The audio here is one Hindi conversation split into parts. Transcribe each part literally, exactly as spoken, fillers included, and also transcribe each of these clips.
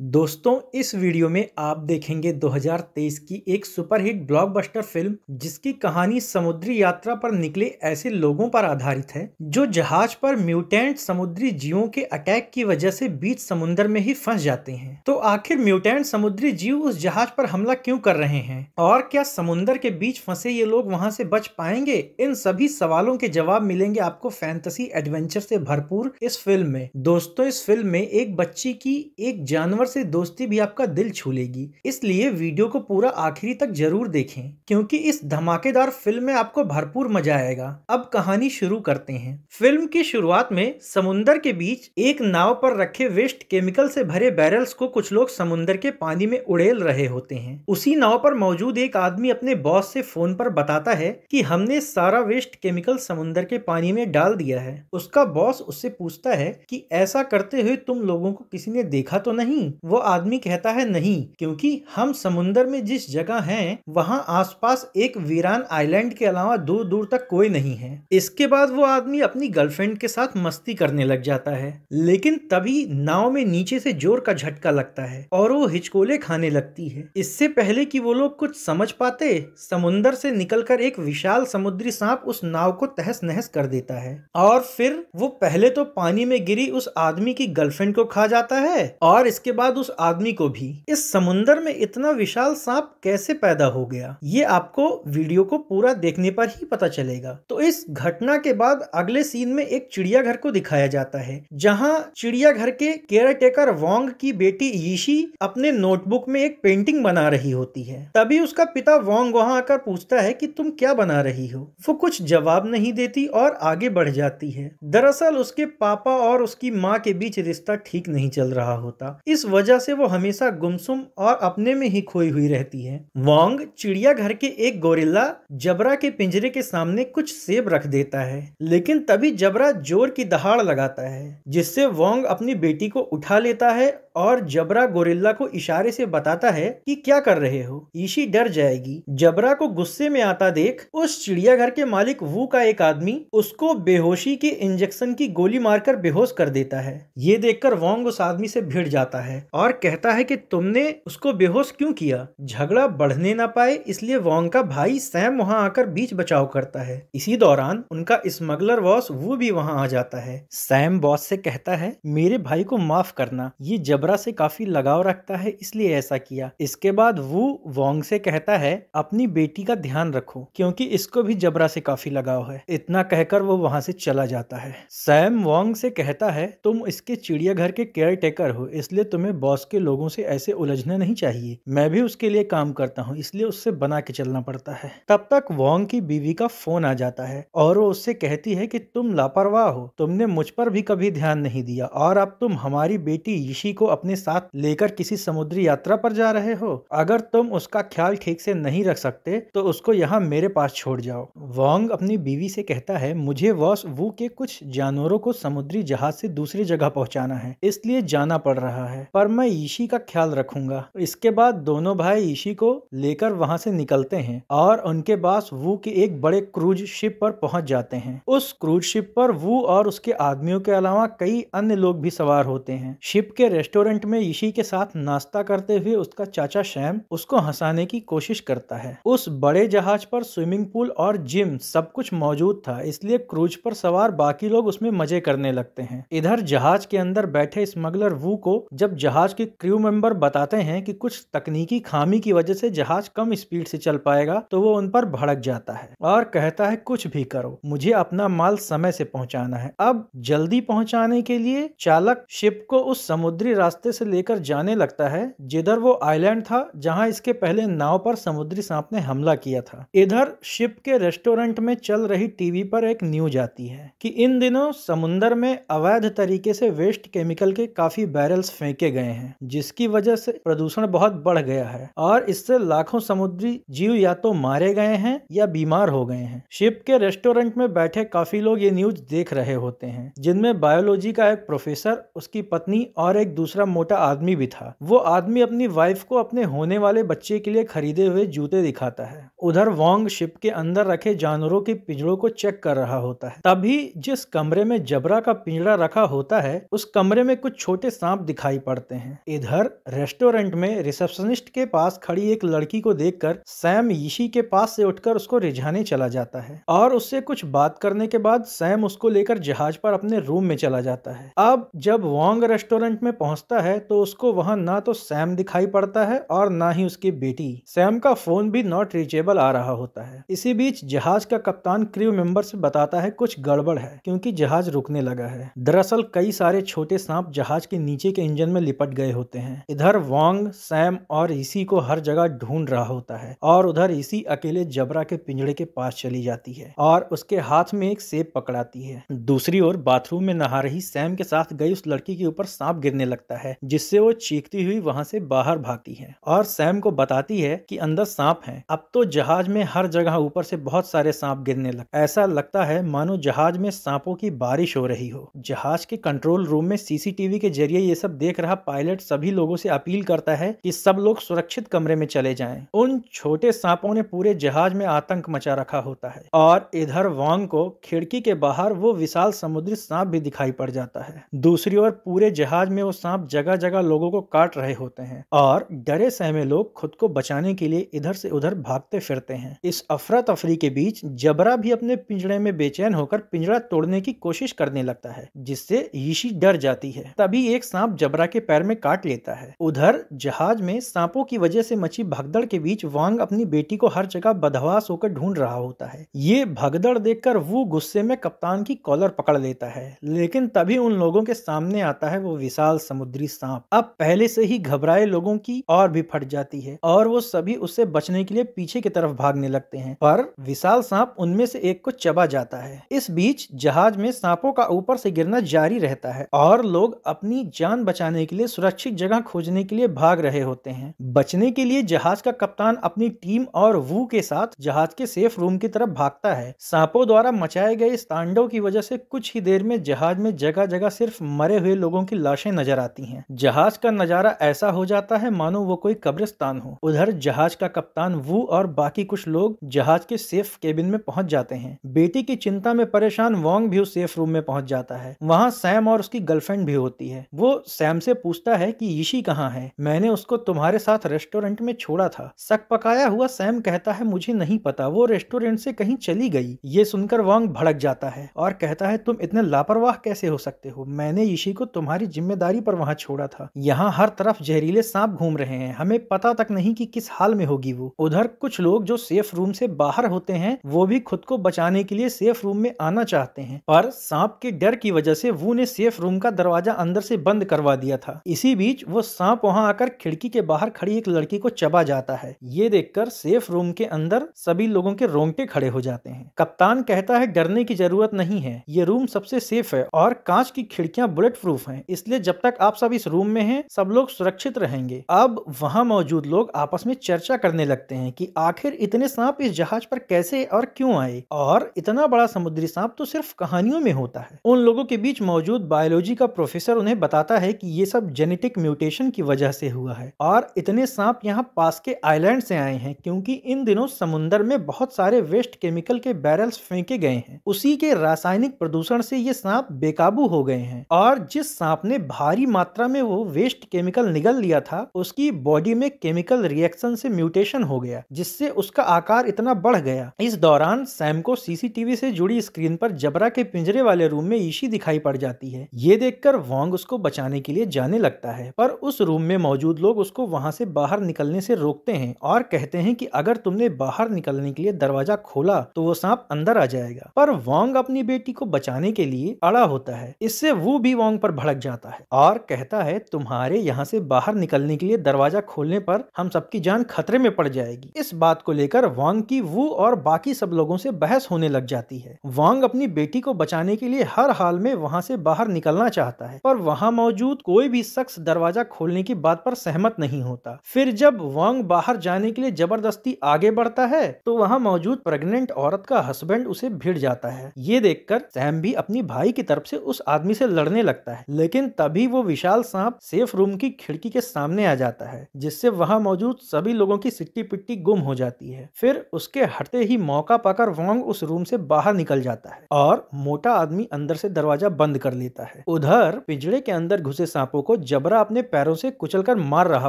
दोस्तों इस वीडियो में आप देखेंगे दो हज़ार तेईस की एक सुपरहिट ब्लॉकबस्टर फिल्म जिसकी कहानी समुद्री यात्रा पर निकले ऐसे लोगों पर आधारित है जो जहाज पर म्यूटेंट समुद्री जीवों के अटैक की वजह से बीच समुद्र में ही फंस जाते हैं। तो आखिर म्यूटेंट समुद्री जीव उस जहाज पर हमला क्यों कर रहे हैं और क्या समुद्र के बीच फंसे ये लोग वहाँ से बच पाएंगे? इन सभी सवालों के जवाब मिलेंगे आपको फैंटेसी एडवेंचर से भरपूर इस फिल्म में। दोस्तों इस फिल्म में एक बच्ची की एक जानवर से दोस्ती भी आपका दिल छू लेगी, इसलिए वीडियो को पूरा आखिरी तक जरूर देखें क्योंकि इस धमाकेदार फिल्म में आपको भरपूर मजा आएगा। अब कहानी शुरू करते हैं। फिल्म की शुरुआत में समुंदर के बीच एक नाव पर रखे वेस्ट केमिकल से भरे बैरल्स को कुछ लोग समुंदर के पानी में उड़ेल रहे होते हैं। उसी नाव पर मौजूद एक आदमी अपने बॉस से फोन पर बताता है कि हमने सारा वेस्ट केमिकल समुंदर के पानी में डाल दिया है। उसका बॉस उससे पूछता है कि ऐसा करते हुए तुम लोगों को किसी ने देखा तो नहीं? वो आदमी कहता है नहीं, क्योंकि हम समुंदर में जिस जगह हैं वहाँ आसपास एक वीरान आइलैंड के अलावा दूर दूर तक कोई नहीं है। इसके बाद वो आदमी अपनी गर्लफ्रेंड के साथ मस्ती करने लग जाता है, लेकिन तभी नाव में नीचे से जोर का झटका लगता है और वो हिचकोले खाने लगती है। इससे पहले कि वो लोग कुछ समझ पाते, समुंदर से निकलकर एक विशाल समुद्री सांप उस नाव को तहस नहस कर देता है और फिर वो पहले तो पानी में गिरी उस आदमी की गर्लफ्रेंड को खा जाता है और इसके बाद उस आदमी को भी। इस समुंदर में इतना विशाल सांप कैसे पैदा हो गया ये आपको वीडियो को पूरा देखने पर ही पता चलेगा। तो इस घटना के बाद अगले सीन में एक चिड़ियाघर को दिखाया जाता है, जहां चिड़ियाघर के केयरटेकर वांग की बेटी यीशी अपने नोटबुक में एक पेंटिंग बना रही होती है। तभी उसका पिता वांग वहां आकर पूछता है कि तुम क्या बना रही हो। वो कुछ जवाब नहीं देती और आगे बढ़ जाती है। दरअसल उसके पापा और उसकी माँ के बीच रिश्ता ठीक नहीं चल रहा होता, इस वजह से वो हमेशा गुमसुम और अपने में ही खोई हुई रहती है। वांग चिड़ियाघर के एक गोरिल्ला जबरा के पिंजरे के सामने कुछ सेब रख देता है, लेकिन तभी जबरा जोर की दहाड़ लगाता है जिससे वांग अपनी बेटी को उठा लेता है और जबरा गोरिल्ला को इशारे से बताता है कि क्या कर रहे हो। यीशी डर जाएगी। जबरा को गुस्से में आता देख उस चिड़ियाघर के मालिक वू का एक आदमी उसको बेहोशी के इंजेक्शन की गोली मारकर बेहोश कर देता है। ये देखकर वांग उस आदमी से भिड़ जाता है और कहता है कि तुमने उसको बेहोश क्यों किया। झगड़ा बढ़ने ना पाए इसलिए वांग का भाई सैम वहां आकर बीच बचाव करता है। इसी दौरान उनका स्मगलर बॉस वू भी वहां आ जाता है। सैम बॉस से कहता है मेरे भाई को माफ करना, ये जबरा से काफी लगाव रखता है इसलिए ऐसा किया। इसके बाद वू वांग से कहता है अपनी बेटी का ध्यान रखो क्योंकि इसको भी जबरा से काफी लगाव है। इतना कहकर वो वहां से चला जाता है। सैम वांग से कहता है तुम इसके चिड़ियाघर के केयरटेकर हो इसलिए तुम्हें बॉस के लोगों से ऐसे उलझना नहीं चाहिए, मैं भी उसके लिए काम करता हूँ इसलिए उससे बना के चलना पड़ता है। तब तक वांग की बीवी का फोन आ जाता है और वो उससे कहती है कि तुम लापरवाह हो, तुमने मुझ पर भी कभी ध्यान नहीं दिया और अब तुम हमारी बेटी यीशी को अपने साथ लेकर किसी समुद्री यात्रा पर जा रहे हो। अगर तुम उसका ख्याल ठीक से नहीं रख सकते तो उसको यहाँ मेरे पास छोड़ जाओ। वांग अपनी बीवी से कहता है मुझे बॉस वू के कुछ जानवरों को समुद्री जहाज से दूसरी जगह पहुँचाना है इसलिए जाना पड़ रहा है, पर मैं यीशी का ख्याल रखूंगा। इसके बाद दोनों भाई यीशी को लेकर वहाँ से निकलते हैं और उनके पास वू के एक बड़े क्रूज शिप पर पहुँच जाते हैं। उस क्रूज शिप पर वू और उसके आदमियों के अलावा कई अन्य लोग भी सवार होते हैं। शिप के रेस्टोरेंट में यीशी के साथ नाश्ता करते हुए उसका चाचा सैम उसको हंसाने की कोशिश करता है। उस बड़े जहाज पर स्विमिंग पूल और जिम सब कुछ मौजूद था इसलिए क्रूज पर सवार बाकी लोग उसमें मजे करने लगते हैं। इधर जहाज के अंदर बैठे स्मगलर वू को जब जहाज के क्रू मेंबर बताते हैं कि कुछ तकनीकी खामी की वजह से जहाज कम स्पीड से चल पाएगा तो वो उन पर भड़क जाता है और कहता है कुछ भी करो, मुझे अपना माल समय से पहुँचाना है। अब जल्दी पहुँचाने के लिए चालक शिप को उस समुद्री रास्ते से लेकर जाने लगता है जिधर वो आइलैंड था जहां इसके पहले नाव पर समुद्री सांप ने हमला किया था। इधर शिप के रेस्टोरेंट में चल रही टीवी पर एक न्यूज आती है कि इन दिनों समुद्र में अवैध तरीके से वेस्ट केमिकल के काफी बैरल्स फेंके गए हैं जिसकी वजह से प्रदूषण बहुत बढ़ गया है और इससे लाखों समुद्री जीव या तो मारे गए हैं या बीमार हो गए हैं। शिप के रेस्टोरेंट में बैठे काफी लोग ये न्यूज देख रहे होते हैं जिनमें बायोलॉजी का एक प्रोफेसर, उसकी पत्नी और एक दूसरा दूसरा मोटा आदमी भी था। वो आदमी अपनी वाइफ को अपने होने वाले बच्चे के लिए खरीदे हुए जूते दिखाता है। उधर वांग शिप के अंदर रखे जानवरों के पिंजड़ों को चेक कर रहा होता है। तभी जिस कमरे में जबरा का पिंजड़ा रखा होता है उस कमरे में कुछ छोटे सांप दिखाई पड़ते हैं। इधर रेस्टोरेंट में रिसेप्शनिस्ट के पास खड़ी एक लड़की को देखकर सैम यीशी के पास से उठकर उसको रिझाने चला जाता है और उससे कुछ बात करने के बाद सैम उसको लेकर जहाज पर अपने रूम में चला जाता है। अब जब वांग रेस्टोरेंट में पहुंचता है तो उसको वहां ना तो सैम दिखाई पड़ता है और ना ही उसकी बेटी। सैम का फोन भी नॉट रीचेबल आ रहा होता है। इसी बीच जहाज का कप्तान क्रू मेंबर से बताता है कुछ गड़बड़ है क्योंकि जहाज रुकने लगा है। दरअसल कई सारे छोटे सांप जहाज के नीचे के इंजन में लिपट गए होते हैं। इधर वांग, सैम और यीशी को हर जगह ढूंढ रहा होता है और उधर यीशी अकेले जबरा के पिंजड़े के पास चली जाती है और उसके हाथ में एक सेब पकड़ाती है। दूसरी ओर बाथरूम में नहा रही सैम के साथ गई उस लड़की के ऊपर सांप गिरने लगता है जिससे वो चीखती हुई वहां से बाहर भागती है और सैम को बताती है कि अंदर सांप हैं। अब तो जहाज में हर जगह ऊपर से बहुत सारे सांप गिरने लगे। ऐसा लगता है मानो जहाज में सांपों की बारिश हो रही हो। जहाज के कंट्रोल रूम में सीसीटीवी के जरिए ये सब देख रहा पायलट सभी लोगों से अपील करता है कि सब लोग सुरक्षित कमरे में चले जाएं। उन छोटे सांपों ने पूरे जहाज में आतंक मचा रखा होता है। और इधर वांग को खिड़की के बाहर वो विशाल समुद्री सांप भी दिखाई पड़ जाता है। दूसरी ओर पूरे जहाज में वो सांप जगह जगह लोगों को काट रहे होते हैं और डरे सहमे लोग खुद को बचाने के लिए इधर से उधर भागते फिरते हैं। इस अफरा तफरी के बीच जबरा भी अपने पिंजड़े में बेचैन होकर पिंजड़ा तोड़ने की कोशिश करने लगता है जिससे यीशी डर जाती है। तभी एक सांप जबरा के पैर में काट लेता है। उधर जहाज में सांपों की वजह से मची भगदड़ के बीच वांग अपनी बेटी को हर जगह बदहवास होकर ढूंढ रहा होता है। ये भगदड़ देखकर वू गुस्से में कप्तान की कॉलर पकड़ लेता है लेकिन तभी उन लोगों के सामने आता है वो विशाल समुद्री सांप। अब पहले से ही घबराए लोगों की और भी फट जाती है और वो सभी उससे बचने के लिए पीछे की तरफ भागने लगते हैं पर विशाल सांप उनमें से एक को चबा जाता है। इस बीच जहाज में सांपों का ऊपर से गिरना जारी रहता है और लोग अपनी जान बचाने के लिए सुरक्षित जगह खोजने के लिए भाग रहे होते हैं। बचने के लिए जहाज का कप्तान अपनी टीम और वू के साथ जहाज के सेफ रूम की तरफ भागता है। सांपों द्वारा मचाए गए इस तांडव की वजह से कुछ ही देर में जहाज में जगह जगह सिर्फ मरे हुए लोगों की लाशें नजर आती हैं। जहाज का नजारा ऐसा हो जाता है मानो वो कोई कब्रिस्तान हो। उधर जहाज का कप्तान वू और बाकी कुछ लोग जहाज के सेफ केबिन में पहुंच जाते हैं। बेटी की चिंता में परेशान वांग भी उस सेफ रूम में पहुंच जाता है। वहाँ सैम और उसकी गर्लफ्रेंड भी होती है। वो सैम से पूछता है कि यीशी कहाँ है, मैंने उसको तुम्हारे साथ रेस्टोरेंट में छोड़ा था। शक पकाया हुआ सैम कहता है मुझे नहीं पता, वो रेस्टोरेंट से कहीं चली गई। ये सुनकर वांग भड़क जाता है और कहता है तुम इतने लापरवाह कैसे हो सकते हो, मैंने यीशी को तुम्हारी जिम्मेदारी पर वहाँ छोड़ा था। यहाँ हर तरफ जहरीले सांप घूम रहे हैं, हमें पता तक नहीं कि किस हाल में होगी वो। उधर कुछ लोग जो सेफ रूम से बाहर होते हैं वो भी खुद को बचाने के लिए सेफ रूम में आना चाहते हैं पर सांप के डर की वजह से वू ने सेफ रूम का दरवाजा अंदर से बंद करवा दिया था। इसी बीच वो सांप वहाँ आकर खिड़की के बाहर खड़ी एक लड़की को चबा जाता है। ये देखकर सेफ रूम के अंदर सभी लोगों के रोंगटे खड़े हो जाते हैं। कप्तान कहता है डरने की जरूरत नहीं है, ये रूम सबसे सेफ है और कांच की खिड़कियां बुलेट प्रूफ हैं, इसलिए जब तक आप सब इस रूम में हैं सब लोग सुरक्षित रहेंगे। अब वहाँ मौजूद लोग आपस में चर्चा करने लगते हैं कि आखिर इतने सांप इस जहाज पर कैसे और क्यों आए और इतना बड़ा समुद्री सांप तो सिर्फ कहानियों में होता है। उन लोगों के बीच मौजूद बायोलॉजी का प्रोफेसर उन्हें बताता है कि ये सब जेनेटिक म्यूटेशन की वजह से हुआ है और इतने सांप यहाँ पास के आइलैंड से आए हैं क्योंकि इन दिनों समुन्दर में बहुत सारे वेस्ट केमिकल के बैरल्स फेंके गए हैं, उसी के रासायनिक प्रदूषण से ये सांप बेकाबू हो गए हैं और जिस सांप ने भारी मात्रा में वो वेस्ट केमिकल निगल लिया था उसकी बॉडी में केमिकल रिएक्शन से म्यूटेशन हो गया जिससे उसका आकार इतना बढ़ गया। इस दौरान सैम को सीसीटीवी से जुड़ी स्क्रीन पर जबरा के पिंजरे वाले रूम में यीशी दिखाई पड़ जाती है। ये देखकर वांग उसको बचाने के लिए जाने लगता है पर उस रूम में मौजूद लोग उसको वहां से बाहर निकलने से रोकते हैं और कहते हैं कि अगर तुमने बाहर निकलने के लिए दरवाजा खोला तो वो सांप अंदर आ जाएगा। पर वांग अपनी बेटी को बचाने के लिए अड़ा होता है। इससे वो भी वांग पर भड़क जाता है और कहता है तुम्हारे यहाँ से बाहर निकलने के लिए दरवाजा खोलने पर हम सबकी जान खतरे में पड़ जाएगी। इस बात को लेकर वांग की वू और बाकी सब लोगों से बहस होने लग जाती है। वांग अपनी बेटी को बचाने के लिए हर हाल में वहां से बाहर निकलना चाहता है पर वहां मौजूद कोई भी शख्स दरवाजा खोलने की बात पर सहमत नहीं होता। फिर जब वांग बाहर जाने के लिए जबरदस्ती आगे बढ़ता है तो वहां मौजूद प्रेग्नेंट औरत का हस्बैंड उसे भिड़ जाता है। ये देखकर सैम भी अपनी भाई की तरफ से उस आदमी से लड़ने लगता है लेकिन तभी वो विशाल विशाल सांप सेफ रूम की खिड़की के सामने आ जाता है, जिससे वहां मौजूद सभी लोगों की सिट्टी पिट्टी गुम हो जाती है। फिर उसके हटते ही मौका पाकर वांग उस रूम से बाहर निकल जाता है और मोटा आदमी अंदर से दरवाजा बंद कर लेता है। उधर पिंजड़े के अंदर घुसे सांपों को जबरा अपने पैरों से कुचलकर मार रहा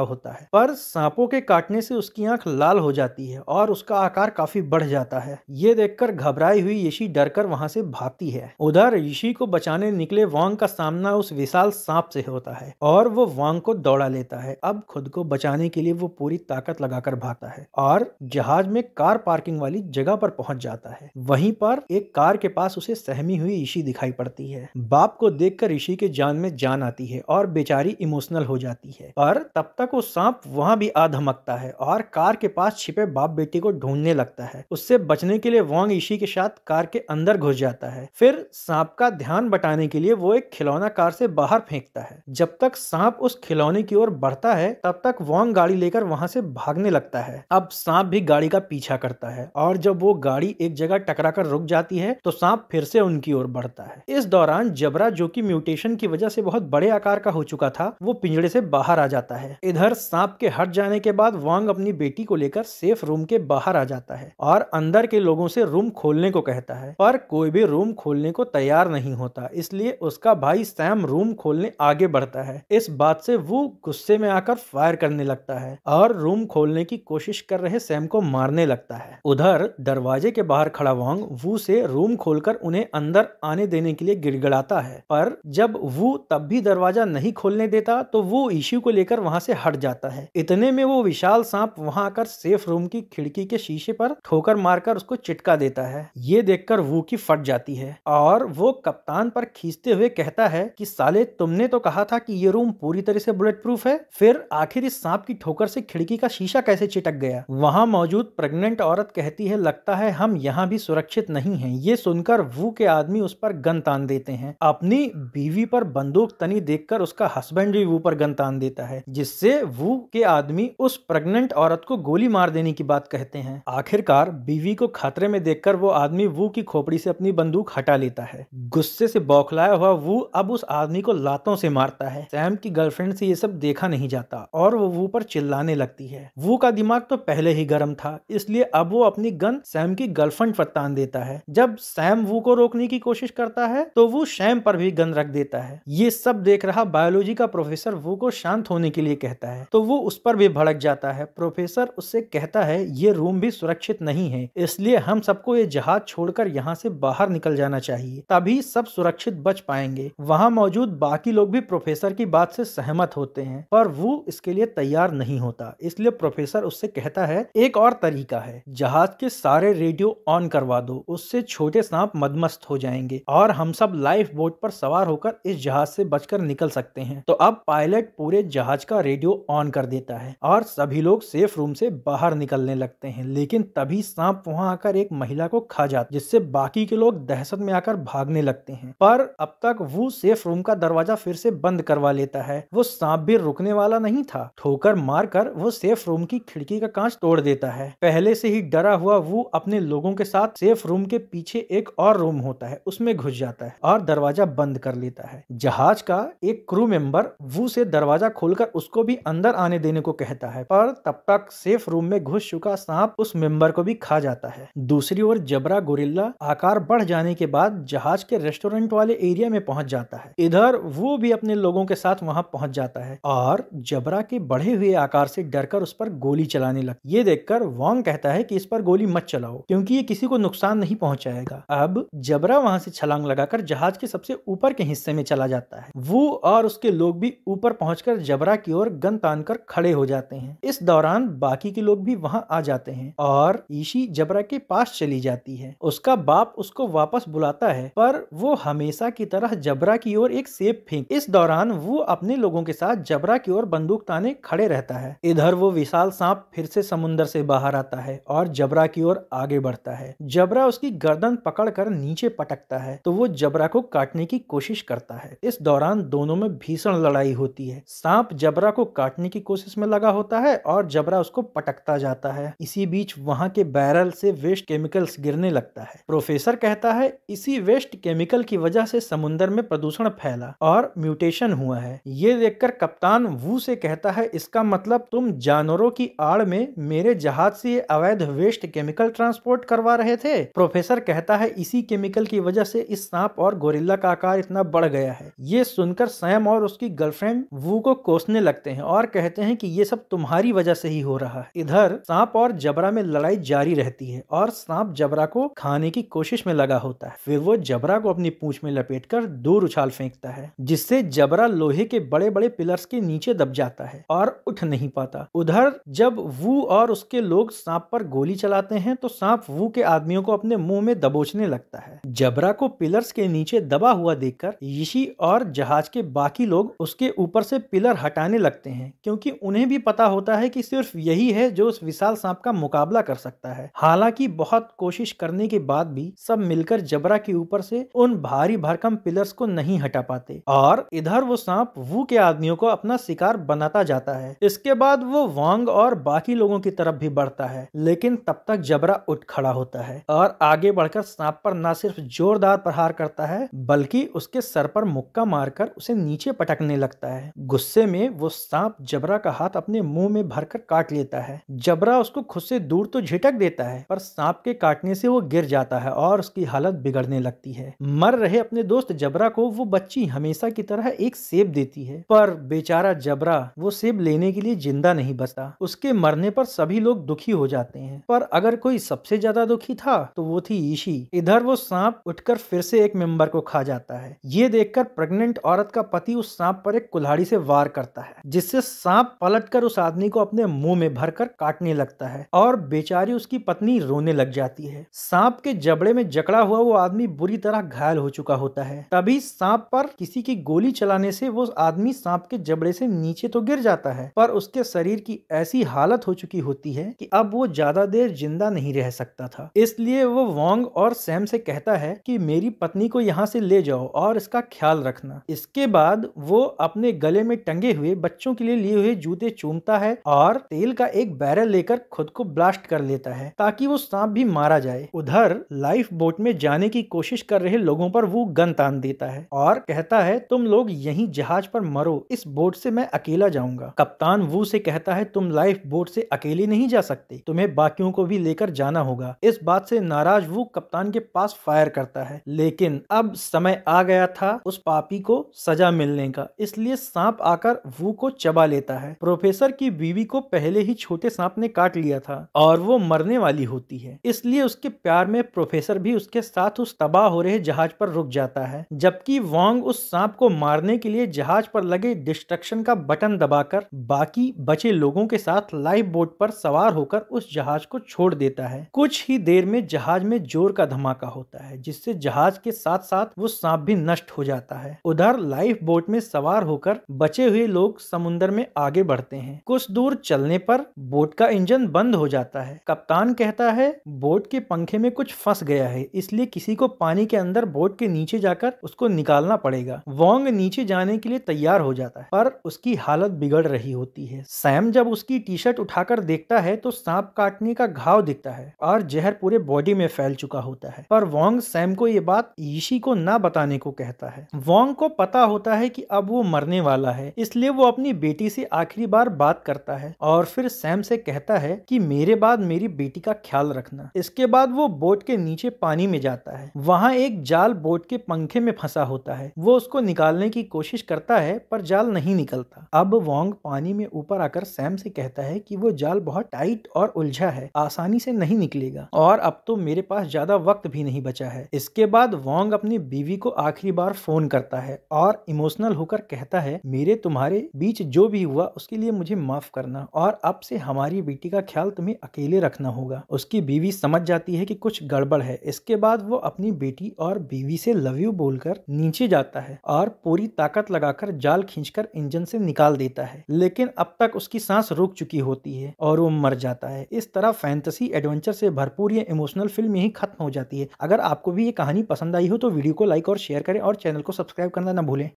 होता है, पर सांपों के काटने से उसकी आंख लाल हो जाती है और उसका आकार काफी बढ़ जाता है। ये देखकर घबराई हुई यीशी डरकर वहां से भागती है। उधर यीशी को बचाने निकले वांग का सामना उस विशाल सांप से होता है और वो वांग को दौड़ा लेता है। अब खुद को बचाने के लिए वो पूरी ताकत लगाकर भागता है और जहाज में कार पार्किंग वाली जगह पर पहुंच जाता है। वहीं पर एक कार के पास उसे सहमी हुई यीशी दिखाई पड़ती है। बाप को देखकर यीशी के जान में जान आती है और बेचारी इमोशनल हो जाती है, पर तब तक वो सांप वहां भी आ धमकता है और कार के पास छिपे बाप बेटी को ढूंढने लगता है। उससे बचने के लिए वांग यीशी के साथ कार के अंदर घुस जाता है। फिर सांप का ध्यान बटाने के लिए वो एक खिलौना कार से बाहर फेंकता है। जब तक सांप उस खिलौने की ओर बढ़ता है तब तक वांग गाड़ी लेकर वहां से भागने लगता है। अब सांप भी गाड़ी का पीछा करता है और जब वो गाड़ी एक जगह टकरा कर रुक जाती है तो सांप फिर से उनकी ओर बढ़ता है। इस दौरान जबरा, जो कि म्यूटेशन की वजह से बहुत बड़े आकार का हो चुका था, वो पिंजड़े से बाहर आ जाता है। इधर सांप के हट जाने के बाद वांग अपनी बेटी को लेकर सेफ रूम के बाहर आ जाता है और अंदर के लोगों से रूम खोलने को कहता है, पर कोई भी रूम खोलने को तैयार नहीं होता, इसलिए उसका भाई सैम रूम खोलने आगे बढ़ता है। इस बात से वू गुस्से में आकर फायर करने लगता है और रूम खोलने की कोशिश कर रहे सैम को मारने लगता है। उधर दरवाजे के बाहर खड़ा वांग वू से रूम खोलकर उन्हें अंदर आने देने के लिए गिड़गिड़ाता है, पर जब वू तब भी दरवाजा नहीं खोलने देता तो वू यीशी को लेकर वहां से हट जाता है। इतने में वो विशाल सांप वहां आकर सेफ रूम की खिड़की के शीशे पर ठोकर मारकर उसको चिटका देता है। ये देखकर वू की फट जाती है और वो कप्तान पर खींचते हुए कहता है कि साले तुमने तो कहा था कि ये रूम पूरी तरह से बुलेट प्रूफ है, फिर आखिर इस सांप की ठोकर से खिड़की का शीशा कैसे चिटक गया। वहां मौजूद प्रेग्नेंट औरत कहती है, लगता है हम यहाँ भी सुरक्षित नहीं है। ये सुनकर वू के आदमी उस पर गन तान देते हैं। अपनी बीवी पर बंदूक तनी देखकर उसका हस्बैंड भी वू पर गन तान देता है, जिससे वू के आदमी उस प्रेग्नेंट औरत को गोली मार देने की बात कहते हैं। आखिरकार बीवी को खतरे में देखकर वो आदमी वू की खोपड़ी से अपनी बंदूक हटा लेता है। गुस्से से बौखलाया हुआ वू अब उस आदमी को लातों से मारता है। सैम की गर्लफ्रेंड से ये सब देखा नहीं जाता और वो वू पर चिल्लाने लगती है। वू का दिमाग तो पहले ही गर्म था, इसलिए अब वो अपनी गन सैम की गर्लफ्रेंड पर तान देता है। जब सैम वू को रोकने की कोशिश करता है तो वू सैम पर भी गन रख देता है। ये सब देख रहा बायोलॉजी का प्रोफेसर वू को शांत होने के लिए कहता है तो वो उस पर भी भड़क जाता है। प्रोफेसर उससे कहता है, ये रूम भी सुरक्षित नहीं है, इसलिए हम सबको ये जहाज छोड़कर यहाँ से बाहर निकल जाना चाहिए, तभी सब सुरक्षित बच पाएंगे। वहाँ मौजूद बाकी लोग भी प्रोफेसर की बात से सहमत होते हैं, पर वो इसके लिए तैयार नहीं होता, इसलिए प्रोफेसर उससे कहता है, एक और तरीका है, जहाज के सारे रेडियो ऑन करवा दो, उससे छोटे सांप मदमस्त हो जाएंगे और हम सब लाइफ बोट पर सवार होकर इस जहाज से बचकर निकल सकते हैं। तो अब पायलट पूरे जहाज का रेडियो ऑन कर देता है और सभी लोग सेफ रूम से बाहर निकलने लगते हैं, लेकिन तभी सांप वहां आकर एक महिला को खा जाता है, जिससे बाकी के लोग दहशत में आकर भागने लगते हैं। पर अब तक वो सेफ रूम का दरवाजा फिर से बंद करवा लेता है। वो सांप भी रुकने वाला नहीं था, ठोकर मारकर वो सेफ रूम की खिड़की का कांच तोड़ देता है। पहले से ही डरा हुआ वो अपने लोगों के साथ सेफ रूम के पीछे एक और रूम होता है उसमें घुस जाता है और दरवाजा बंद कर लेता है। जहाज का एक क्रू मेंबर वो से दरवाजा खोलकर उसको भी अंदर आने देने को कहता है, पर तब तक सेफ रूम में घुस चुका सांप उस मेंबर को भी खा जाता है। दूसरी ओर जबरा गोरिल्ला आकार बढ़ जाने के बाद जहाज के रेस्टोरेंट वाले एरिया में पहुंच जाता है। इधर वो भी अपने लोगों के साथ वहां पहुंच जाता है और जबरा के बढ़े हुए आकार से डरकर उस पर गोली चलाने लगता है। ये देखकर वांग कहता है कि इस पर गोली मत चलाओ, क्योंकि ये किसी को नुकसान नहीं पहुंचाएगा। अब जबरा वहां से छलांग लगाकर जहाज के सबसे ऊपर के हिस्से में चला जाता है। वो और उसके लोग भी ऊपर पहुंचकर जबरा की ओर गन तान कर खड़े हो जाते हैं। इस दौरान बाकी के लोग भी वहां आ जाते हैं और यीशी जबरा के पास चली जाती है। उसका बाप उसको वापस बुलाता है, पर वो हमेशा की तरह जबरा की ओर एक सेब फेंक। इस दौरान वो अपने लोगों के साथ जबरा की ओर बंदूक ताने खड़े रहता है। इधर वो विशाल सांप फिर से समुन्द्र से बाहर आता है और जबरा की ओर आगे बढ़ता है। जबरा उसकी गर्दन पकड़कर नीचे पटकता है तो वो जबरा को काटने की कोशिश करता है। इस दौरान दोनों में भीषण लड़ाई होती है। सांप जबरा को काटने की कोशिश में लगा होता है और जबरा उसको पटकता जाता है। इसी बीच वहां के बैरल से वेस्ट केमिकल्स गिरने लगता है। प्रोफेसर कहता है, इसी वेस्ट केमिकल की वजह से समुद्र में प्रदूषण फैला और म्यूटेशन पलायन हुआ है। ये देखकर कप्तान वू से कहता है, इसका मतलब तुम जानवरों की आड़ में मेरे जहाज से अवैध वेस्ट केमिकल ट्रांसपोर्ट करवा रहे थे। प्रोफेसर कहता है, इसी केमिकल की वजह से इस सांप और गोरिल्ला का आकार इतना बढ़ गया है। ये सुनकर सैम और उसकी गर्लफ्रेंड वू को कोसने लगते हैं और कहते हैं कि ये सब तुम्हारी वजह से ही हो रहा है। इधर सांप और जबरा में लड़ाई जारी रहती है और सांप जबरा को खाने की कोशिश में लगा होता है। फिर वो जबरा को अपनी पूंछ में लपेटकर दूर उछाल फेंकता है, जिससे जबरा लोहे के बड़े बड़े पिलर्स के नीचे दब जाता है और उठ नहीं पाता। उधर जब वू और उसके लोग सांप पर गोली चलाते हैं तो सांप वू के आदमियों को अपने मुंह में दबोचने लगता है। जबरा को पिलर्स के नीचे दबा हुआ देखकर यीशी और जहाज के बाकी लोग उसके ऊपर से पिलर हटाने लगते हैं, क्योंकि उन्हें भी पता होता है कि सिर्फ यही है जो उस विशाल सांप का मुकाबला कर सकता है। हालांकि बहुत कोशिश करने के बाद भी सब मिलकर जबरा के ऊपर से उन भारी भरकम पिलर्स को नहीं हटा पाते और इधर वो सांप वू के आदमियों को अपना शिकार बनाता जाता है। इसके बाद वो वांग और बाकी लोगों की तरफ भी बढ़ता है, लेकिन तब तक जबरा उठ खड़ा होता है और आगे बढ़कर सांप पर न सिर्फ जोरदार प्रहार करता है बल्कि उसके सर पर मुक्का मारकर उसे नीचे पटकने लगता है। गुस्से में वो सांप जबरा का हाथ अपने मुंह में भरकर काट लेता है। जबरा उसको खुद से दूर तो झिटक देता है पर सांप के काटने से वो गिर जाता है और उसकी हालत बिगड़ने लगती है। मर रहे अपने दोस्त जबरा को वो बच्ची हमेशा की तरह एक सेब देती है, पर बेचारा जबरा वो सेब लेने के लिए जिंदा नहीं बचता। उसके मरने पर सभी लोग दुखी हो जाते हैं, पर अगर कोई सबसे ज्यादा दुखी था तो वो थी यीशी। इधर वो सांप उठकर फिर से एक मेंबर को खा जाता है। ये देखकर प्रेग्नेंट औरत का पति उस सांप पर एक कुल्हाड़ी से वार करता है, जिससे सांप पलटकर उस आदमी को अपने मुंह में भरकर काटने लगता है और बेचारी उसकी पत्नी रोने लग जाती है। सांप के जबड़े में जकड़ा हुआ वो आदमी बुरी तरह घायल हो चुका होता है। तभी सांप पर किसी की गोली चलाने से वो आदमी सांप के जबड़े से नीचे तो गिर जाता है, पर उसके शरीर की ऐसी हालत हो चुकी होती है कि अब वो ज्यादा देर जिंदा नहीं रह सकता था। इसलिए वो वांग और सैम से कहता है कि मेरी पत्नी को यहाँ से ले जाओ और इसका ख्याल रखना। इसके बाद वो अपने गले में टंगे हुए बच्चों के लिए लिए हुए जूते चूमता है और तेल का एक बैरल लेकर खुद को ब्लास्ट कर लेता है ताकि वो सांप भी मारा जाए। उधर लाइफ बोट में जाने की कोशिश कर रहे लोगों पर वो गन तान देता है और कहता है, तुम लोग यहीं जहाज पर मरो, इस बोट से मैं अकेला जाऊंगा। कप्तान वू से कहता है, तुम लाइफ बोट से अकेले नहीं जा सकते, तुम्हें बाकियों को भी लेकर जाना होगा। इस बात से नाराज वू कप्तान के पास फायर करता है, लेकिन अब समय आ गया था उस पापी को सजा मिलने का, इसलिए सांप आकर वू को चबा लेता है। प्रोफेसर की बीवी को पहले ही छोटे सांप ने काट लिया था और वो मरने वाली होती है, इसलिए उसके प्यार में प्रोफेसर भी उसके साथ उस तबाह हो रहे जहाज पर रुक जाता है, जबकि वांग उस सांप को मारने के लिए जहाज पर लगे डिस्ट्रक्शन का बटन दबाकर बाकी बचे लोगों के साथ लाइफ बोट पर सवार होकर उस जहाज को छोड़ देता है। कुछ ही देर में जहाज में जोर का धमाका होता है, जिससे जहाज के साथ साथ वो सांप भी नष्ट हो जाता है। उधर लाइफ बोट में सवार होकर बचे हुए लोग समुद्र में आगे बढ़ते हैं। कुछ दूर चलने पर बोट का इंजन बंद हो जाता है। कप्तान कहता है, बोट के पंखे में कुछ फंस गया है, इसलिए किसी को पानी के अंदर बोट के नीचे जाकर उसको निकालना पड़ेगा। वांग नीचे जाने के लिए तैयार हो जाता है, पर उसकी हालत बिगड़ रही होती है। सैम जब उसकी टी शर्ट उठाकर देखता है तो सांप काटने का घाव दिखता है और जहर पूरे बॉडी में फैल चुका होता है, पर वांग सैम को ये बात यीशी को ना बताने को कहता है। वांग को पता होता है कि अब वो मरने वाला है, इसलिए वो अपनी बेटी से आखिरी बार बात करता है और फिर सैम से कहता है कि मेरे बाद मेरी बेटी का ख्याल रखना। इसके बाद वो बोट के नीचे पानी में जाता है। वहाँ एक जाल बोट के पंखे में फंसा होता है। वो उसको निकालने की कोशिश करता है पर जाल नहीं निकलता। अब वांग पानी में ऊपर आकर सैम से कहता है कि वो जाल बहुत टाइट और उलझा है, आसानी से नहीं निकलेगा और अब तो मेरे पास ज्यादा वक्त भी नहीं बचा है। इसके बाद वांग अपनी बीवी को आखिरी बार फोन करता है और इमोशनल होकर कहता है, मेरे तुम्हारे बीच जो भी हुआ उसके लिए मुझे माफ करना और अब से हमारी बेटी का ख्याल तुम्हें अकेले रखना होगा। उसकी बीवी समझ जाती है कि कुछ गड़बड़ है। इसके बाद वो अपनी बेटी और बीवी से लव यू बोलकर नीचे जाता है और पूरी ताकत लगाकर जाल खींचकर इंजन से निकाल देता है, लेकिन अब तक उसकी सांस रुक चुकी होती है और वो मर जाता है। इस तरह फैंटेसी एडवेंचर से भरपूर ये इमोशनल फिल्म यही खत्म हो जाती है। अगर आपको भी ये कहानी पसंद आई हो तो वीडियो को लाइक और शेयर करें और चैनल को सब्सक्राइब करना ना भूलें।